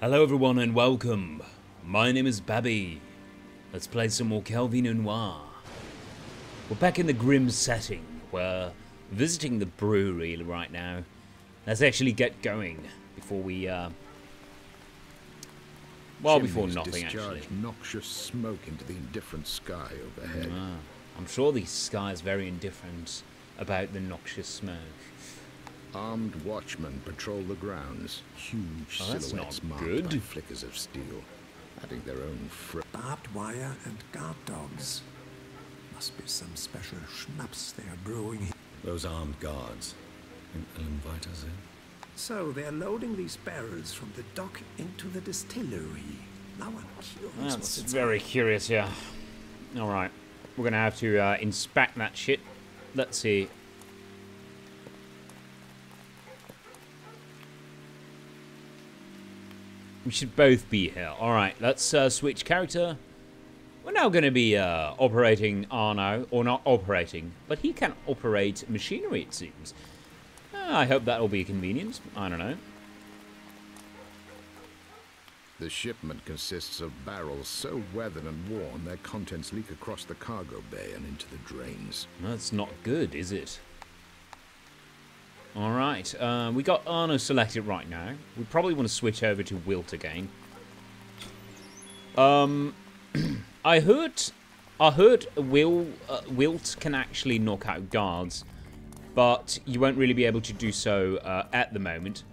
Hello everyone and welcome. My name is Babby. Let's play some more Calvin and Noir. We're back in the grim setting. We're visiting the brewery right now. Let's actually get going before we well, before nothing actually. Noxious smoke into the indifferent sky overhead. I'm sure the sky is very indifferent about the noxious smoke. Armed watchmen patrol the grounds, huge silhouettes marked by flickers of steel, adding their own barbed wire and guard dogs. Must be some special schnapps they are brewing. Those armed guards think they'll invite us in. So they're loading these barrels from the dock into the distillery. Now I'm curious. That's very curious, yeah. All right, we're gonna have to inspect that shit. Let's see. We should both be here. Alright, let's switch character. We're now going to be operating Arno. Or not operating, but he can operate machinery, it seems. I hope that'll be a convenience. I don't know. The shipment consists of barrels so weathered and worn, their contents leak across the cargo bay and into the drains. That's not good, is it? Alright, we got Arno selected right now. We probably want to switch over to Wilt again. I heard Wilt can actually knock out guards, but you won't really be able to do so at the moment.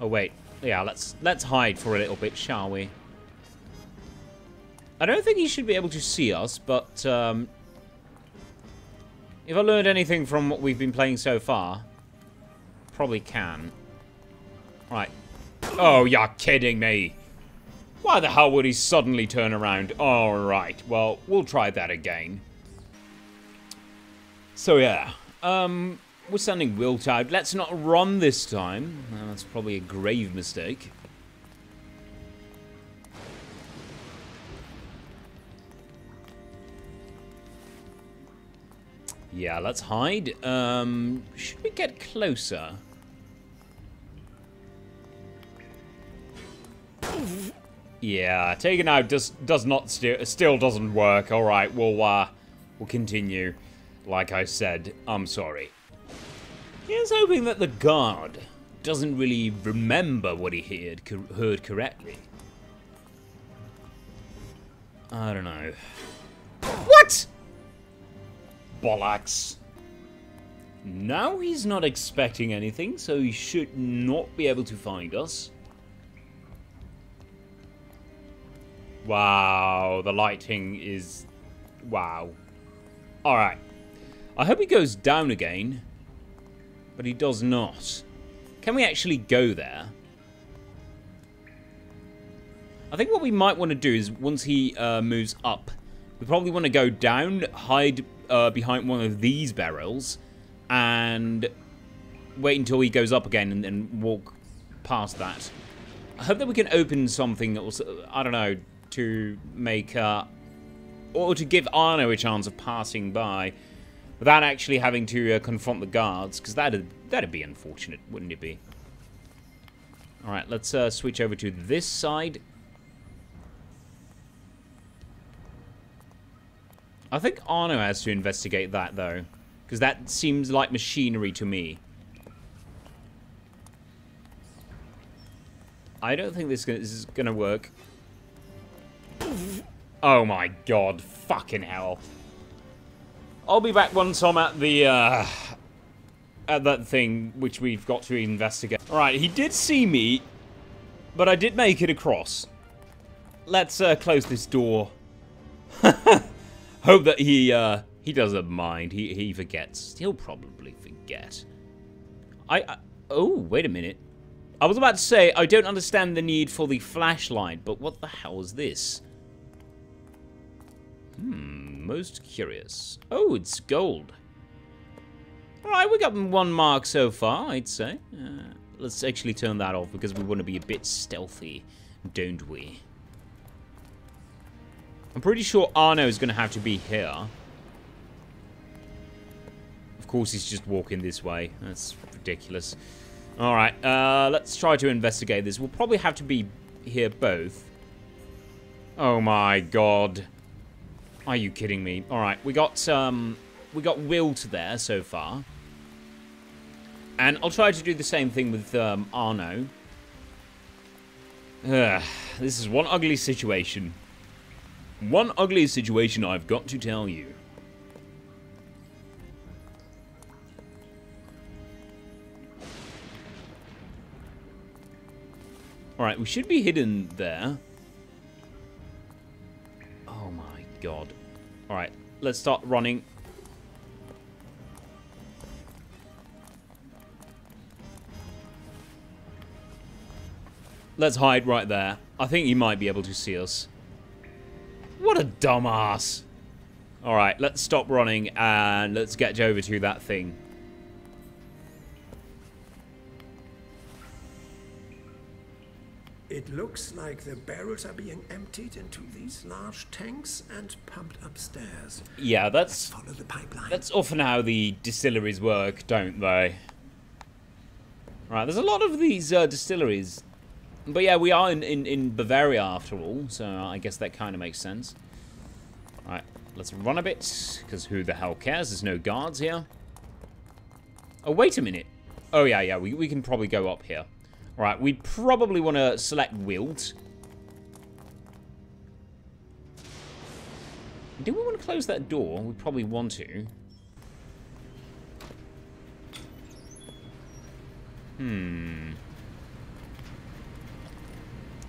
Oh wait, yeah, let's hide for a little bit, shall we? I don't think he should be able to see us, but if I learned anything from what we've been playing so far, probably can. Right. Oh, you're kidding me. Why the hell would he suddenly turn around? Alright, well, we'll try that again. So, yeah. We're sending Wilt out. Let's not run this time. That's probably a grave mistake. Yeah, let's hide. Should we get closer? Yeah, taking out just still doesn't work. All right, we'll continue. Like I said, I'm sorry. He was hoping that the guard doesn't really remember what he heard correctly. I don't know. What? Bollocks. Now he's not expecting anything, so he should not be able to find us. Wow, the lighting is... wow. Alright. I hope he goes down again. But he does not. Can we actually go there? I think what we might want to do is, once he moves up, we probably want to go down, hide behind one of these barrels, and wait until he goes up again and then walk past that. I hope that we can open something else, I don't know, to make, or to give Arno a chance of passing by without actually having to confront the guards, because that'd be unfortunate, wouldn't it be? Alright, let's switch over to this side. I think Arno has to investigate that, though, because that seems like machinery to me. I don't think this is going to work. Oh my god, fucking hell. I'll be back once I'm at the, at that thing which we've got to investigate. Alright, he did see me, but I did make it across. Let's close this door. Hope that he doesn't mind. He forgets. He'll probably forget. Oh, wait a minute. I was about to say, I don't understand the need for the flashlight, but what the hell is this? Most curious. Oh, it's gold. Alright, we got one mark so far, I'd say. Let's actually turn that off, because we want to be a bit stealthy, don't we? I'm pretty sure Arno is going to have to be here. Of course, he's just walking this way. That's ridiculous. Alright, let's try to investigate this. We'll probably have to be here both. Oh my god. Are you kidding me? Alright, we got Wilt there so far. And I'll try to do the same thing with Arno. This is one ugly situation. One ugly situation I've got to tell you. Alright, we should be hidden there. Oh my god. Alright, let's start running. Let's hide right there. I think he might be able to see us. What a dumbass. Alright, let's stop running and let's get over to that thing. It looks like the barrels are being emptied into these large tanks and pumped upstairs. Yeah, that's... Let's follow the pipeline. That's often how the distilleries work, don't they? Right, there's a lot of these distilleries. But yeah, we are in Bavaria after all, so I guess that kind of makes sense. Alright, let's run a bit, because who the hell cares? There's no guards here. Oh, wait a minute. Oh, yeah, we can probably go up here. Alright, we probably want to select Wilt. Do we want to close that door? We probably want to.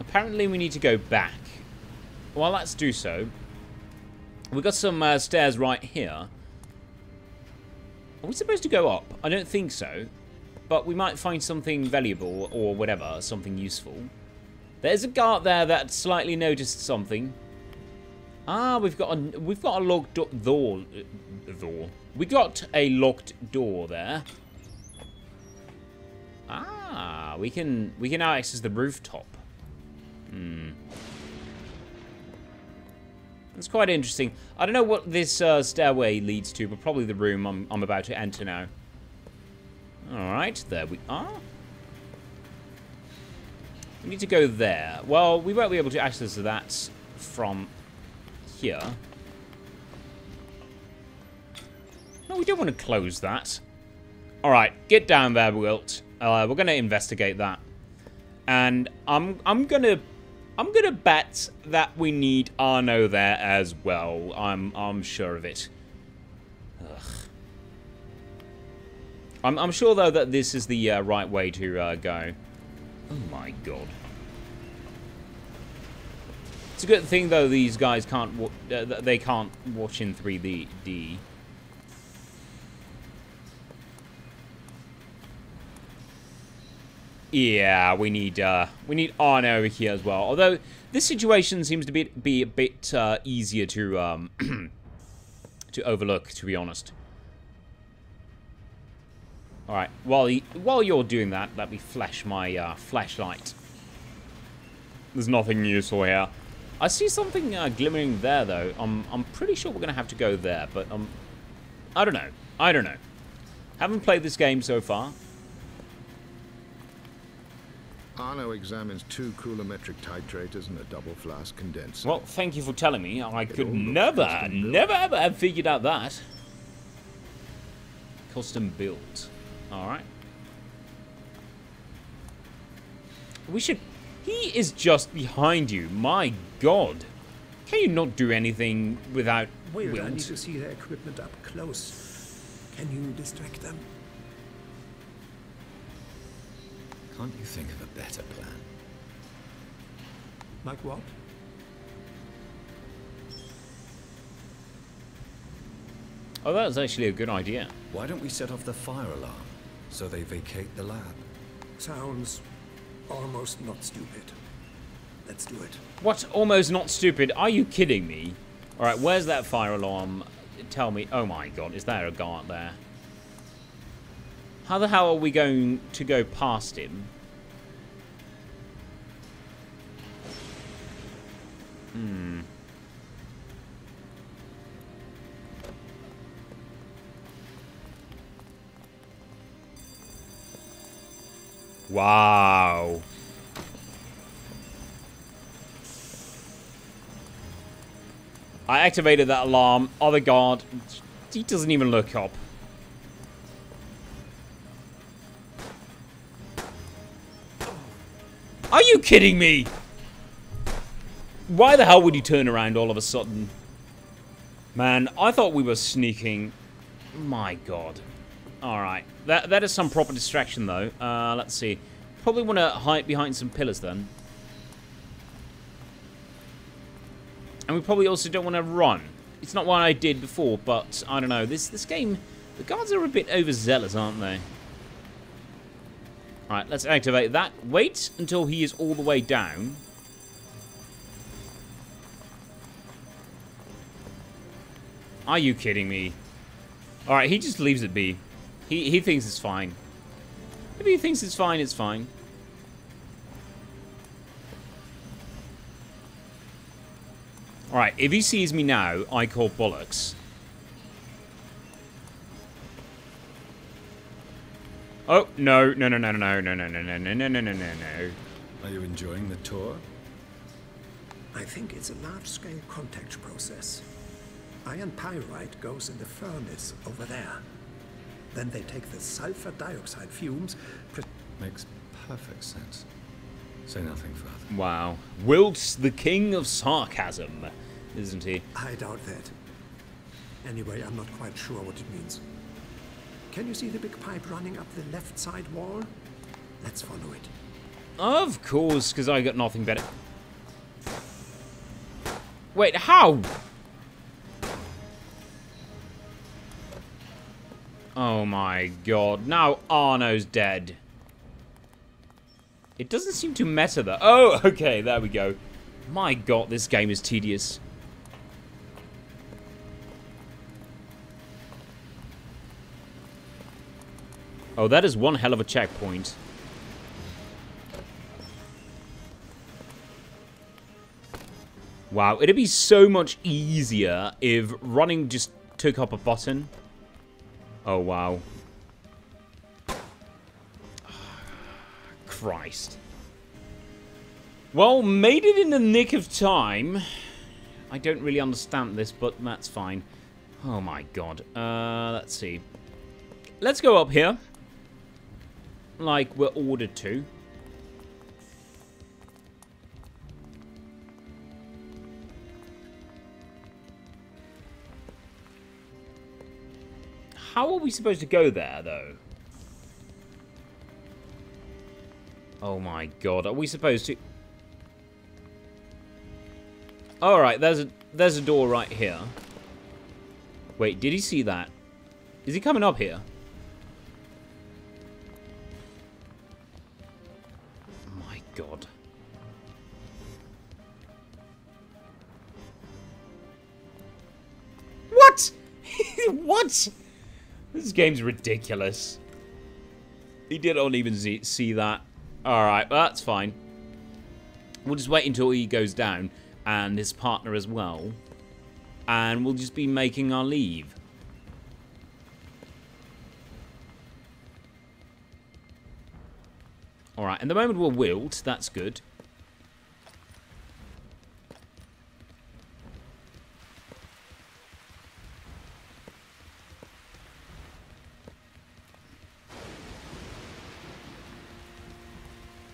Apparently we need to go back. Well, let's do so. We've got some stairs right here. Are we supposed to go up? I don't think so. But we might find something valuable or whatever, something useful. There's a guard there that slightly noticed something. Ah, we've got a locked door. We got a locked door there. Ah, we can now access the rooftop. That's quite interesting. I don't know what this stairway leads to, but probably the room I'm about to enter now. Alright, there we are. We need to go there. Well, we won't be able to access that from here. No, we don't want to close that. Alright, get down there, Wilt. We're going to investigate that. And I'm gonna bet that we need Arno there as well. I'm sure of it. Ugh. I'm sure though that this is the right way to go. Oh my god! It's a good thing though these guys can't they can't watch in 3D. Yeah, we need Arno here as well. Although this situation seems to be a bit easier to to overlook, to be honest. All right, while you're doing that, let me flash my flashlight. There's nothing useful here. I see something glimmering there though. I'm pretty sure we're gonna have to go there, but I don't know. Haven't played this game so far. Arno examines 2 coulometric titrators and a double flask condenser. Well, thank you for telling me. I could never ever have figured out that. Custom build. Alright. We should... He is just behind you. My god. Can you not do anything without... Wait, I need to see their equipment up close. Can you distract them? Can't you think of a better plan? Like what? Oh, that was actually a good idea. Why don't we set off the fire alarm so they vacate the lab? Sounds almost not stupid. Let's do it. What? Almost not stupid? Are you kidding me? All right, where's that fire alarm? Tell me. Oh my god, is there a guard there? How the hell are we going to go past him? Wow. I activated that alarm. Other guard. He doesn't even look up. Are you kidding me? Why the hell would you turn around all of a sudden? Man, I thought we were sneaking. My god. Alright. That is some proper distraction, though. Let's see. Probably want to hide behind some pillars, then. And we probably also don't want to run. It's not what I did before, but I don't know. This game, the guards are a bit overzealous, aren't they? Alright, let's activate that. Wait until he is all the way down. Are you kidding me? Alright, he just leaves it be. He thinks it's fine. If he thinks it's fine, it's fine. Alright, if he sees me now, I call bollocks. Oh, no, no, no, no, no, no, no, no, no, no, no, no, no, no. Are you enjoying the tour? I think it's a large-scale contact process. Iron pyrite goes in the furnace over there. Then they take the sulfur dioxide fumes. Makes perfect sense. Say nothing further. Wow. Wilt's the king of sarcasm, isn't he? I doubt that. Anyway, I'm not quite sure what it means. Can you see the big pipe running up the left side wall? Let's follow it. Of course, because I got nothing better. Wait, how? Oh my god, now Arno's dead. It doesn't seem to matter though. Oh, okay, there we go. My god, this game is tedious. Oh, that is one hell of a checkpoint. Wow, it'd be so much easier if running just took up a button. Oh, wow. Christ. Well, made it in the nick of time. I don't really understand this, but that's fine. Oh, my god. Let's see. Let's go up here. Like we're ordered to. How are we supposed to go there, though? Oh my god, are we supposed to... Alright, there's a door right here. Wait, did he see that? Is he coming up here? My god. What? What? This game's ridiculous. He didn't even see that. Alright, well, that's fine. We'll just wait until he goes down, and his partner as well. And we'll just be making our leave. Alright, and the moment we'll wilt, that's good.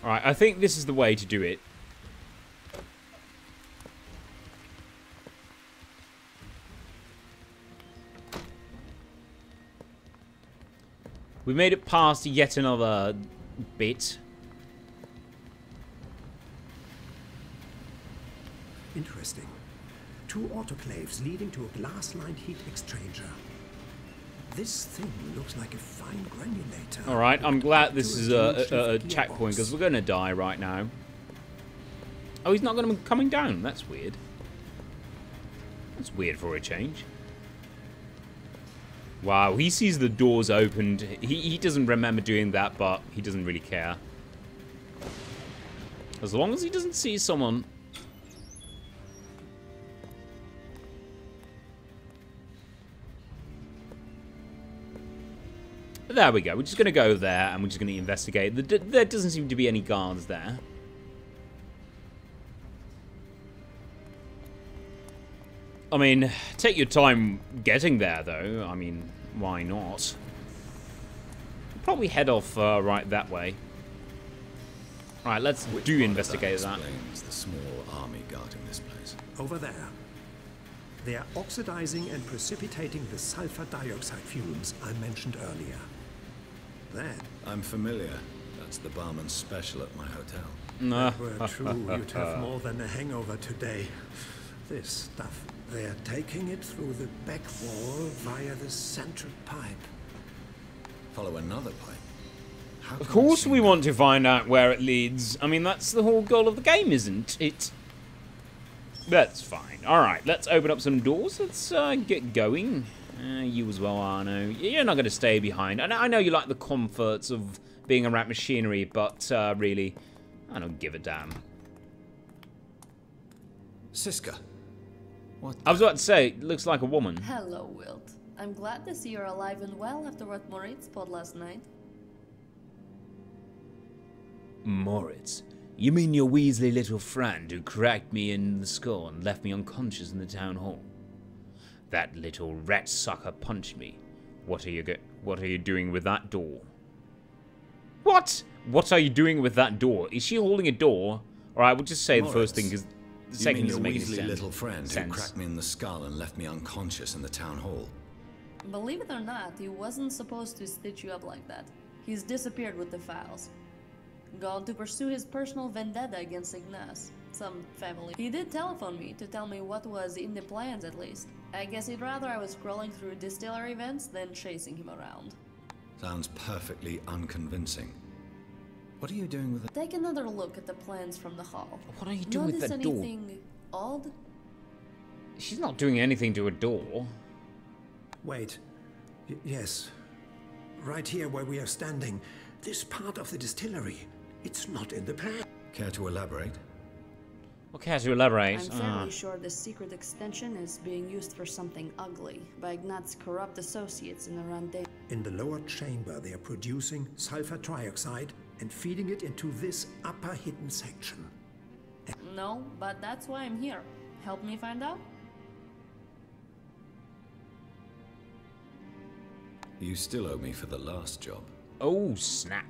Alright, I think this is the way to do it. We made it past yet another bit. Interesting. Two autoclaves leading to a glass-lined heat exchanger. This thing looks like a fine granulator. Alright, I'm glad this is a checkpoint, because we're going to die right now. Oh, he's not going to be coming down. That's weird. That's weird for a change. Wow, he sees the doors opened. He doesn't remember doing that, but he doesn't really care. As long as he doesn't see someone... There we go. We're just going to go there, and we're just going to investigate. There doesn't seem to be any guards there. I mean, take your time getting there, though. I mean, why not? We'll probably head off right that way. Right, let's do investigate that. Explains the small army guarding this place. Over there. They are oxidizing and precipitating the sulfur dioxide fumes I mentioned earlier. There. I'm familiar. That's the barman's special at my hotel. If were true, you'd have more than a hangover today. This stuff. They are taking it through the back wall via the central pipe. Follow another pipe. Of course we want to find out where it leads. I mean, that's the whole goal of the game, isn't it? That's fine. Alright, let's open up some doors. Let's get going. You as well, Arno. You're not going to stay behind. I know you like the comforts of being around machinery, but really, I don't give a damn. Siska. What? I was about to say, looks like a woman. Hello, Wilt. I'm glad to see you're alive and well after what Moritz pulled last night. Moritz? You mean your Weasley little friend who cracked me in the skull and left me unconscious in the town hall? That little rat sucker punched me. What are you doing with that door? What? What are you doing with that door? Is she holding a door? All right, we'll just say Moritz, the first thing because the second doesn't make any sense. You mean your Weasley little friend who cracked me in the skull and left me unconscious in the town hall? Believe it or not, he wasn't supposed to stitch you up like that. He's disappeared with the files. Gone to pursue his personal vendetta against Ignaz, some family. He did telephone me to tell me what was in the plans at least. I guess he'd rather I was scrolling through distillery events than chasing him around. Sounds perfectly unconvincing. What are you doing with it? Take another look at the plans from the hall. What are you doing with that door? Notice anything odd? She's not doing anything to a door. Wait. Yes. Right here where we are standing. This part of the distillery. It's not in the plan. Care to elaborate? Well, care to elaborate? I'm fairly sure this secret extension is being used for something ugly by Ignaz's corrupt associates in the Rande. In the lower chamber, they are producing sulfur trioxide and feeding it into this upper hidden section. No, but that's why I'm here. Help me find out? You still owe me for the last job. Oh, snap.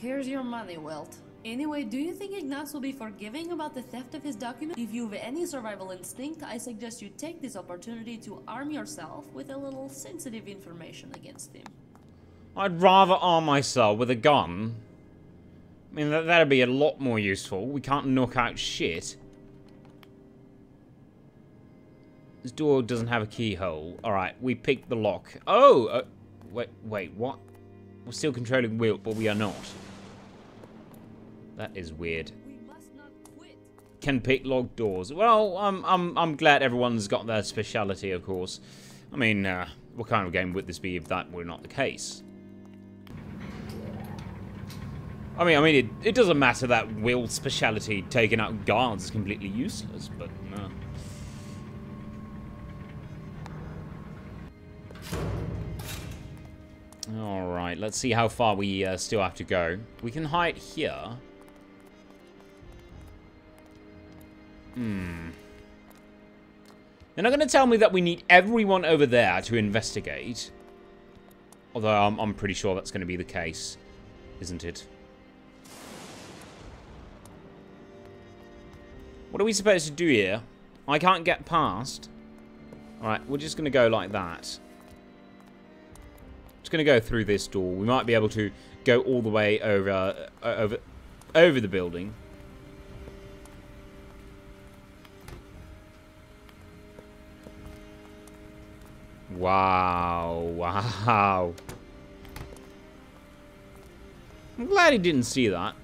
Here's your money, Wilt. Anyway, do you think Ignaz will be forgiving about the theft of his document? If you've any survival instinct, I suggest you take this opportunity to arm yourself with a little sensitive information against him. I'd rather arm myself with a gun. I mean, that'd be a lot more useful. We can't knock out shit. This door doesn't have a keyhole. Alright, we picked the lock. Oh! Wait, what? We're still controlling Wilt, but we are not. That is weird. We must not quit. Can pick locked doors. Well, I'm glad everyone's got their speciality, of course. I mean, what kind of game would this be if that were not the case? I mean, it doesn't matter that Wilt's speciality taking out guards is completely useless, but no. Alright, let's see how far we still have to go. We can hide here. They're not going to tell me that we need everyone over there to investigate. Although I'm pretty sure that's going to be the case, isn't it? What are we supposed to do here? I can't get past. Alright, we're just going to go like that. Just going to go through this door. We might be able to go all the way over the building. Wow. I'm glad he didn't see that.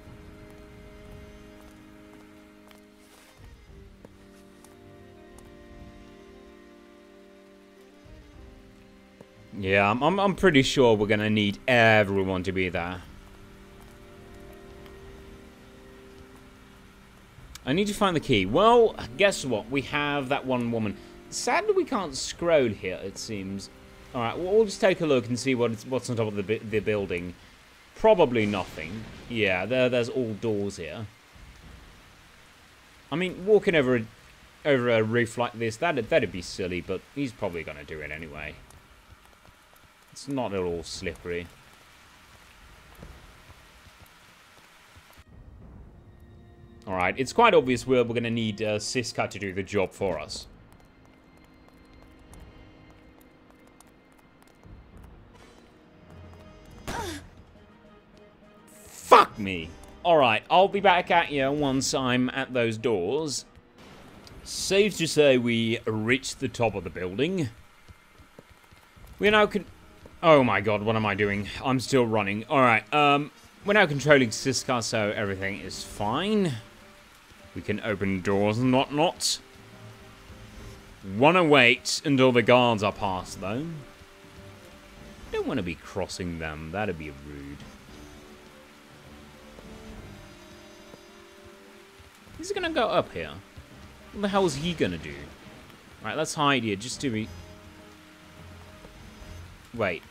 Yeah, I'm pretty sure we're gonna need everyone to be there. I need to find the key. Well, guess what? We have that one woman. Sadly, we can't scroll here, it seems. Alright, we'll just take a look and see what's on top of the building. Probably nothing. Yeah, there's all doors here. I mean, walking over a roof like this, that'd be silly, but he's probably going to do it anyway. It's not at all slippery. Alright, it's quite obvious we're going to need Siska to do the job for us. Fuck me! Alright, I'll be back at you once I'm at those doors. Safe to say we reached the top of the building. We're now oh my god, what am I doing? I'm still running. Alright, we're now controlling Siska, so everything is fine. We can open doors and whatnot. Wanna wait until the guards are past, though. Don't want to be crossing them. That'd be rude. He's gonna go up here. What the hell is he gonna do? Right, let's hide here. Just do me. Wait.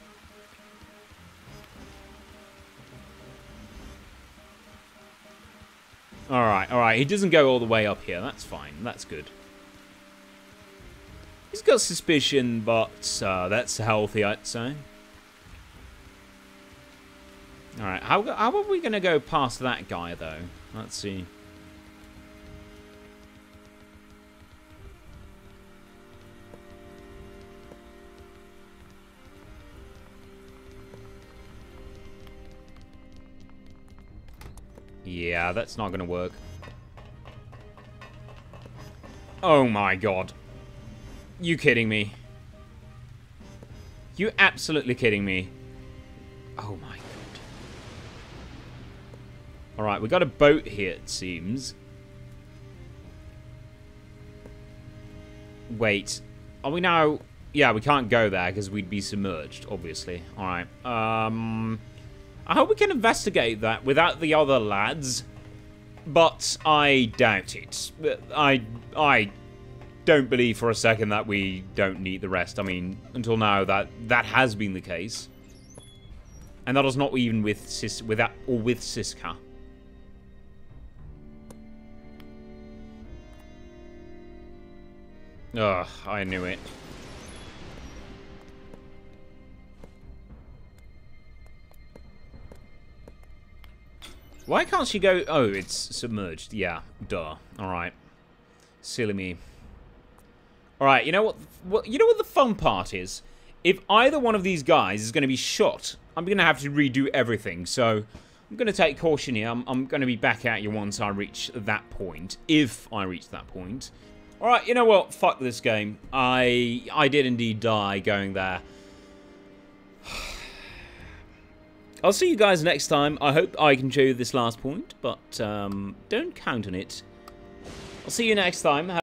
Alright. He doesn't go all the way up here. That's fine. That's good. He's got suspicion, but that's healthy, I'd say. Alright, how are we going to go past that guy, though? Let's see. Yeah, that's not going to work. Oh my god. You kidding me? You absolutely kidding me? Oh my god. Alright, we got a boat here, it seems. Wait. Are we now... Yeah, we can't go there because we'd be submerged, obviously. Alright. I hope we can investigate that without the other lads. But I doubt it. I don't believe for a second that we don't need the rest. I mean, until now, that has been the case. And that was not even with Siska. Ugh, I knew it. Why can't she go... Oh, it's submerged. Yeah, duh. Alright. Silly me. Alright, you know what? You know what the fun part is? If either one of these guys is going to be shot, I'm going to have to redo everything. So, I'm going to take caution here. I'm going to be back at you once I reach that point. If I reach that point. Alright, you know what? Fuck this game. I did indeed die going there. I'll see you guys next time. I hope I can show you this last point, but don't count on it. I'll see you next time.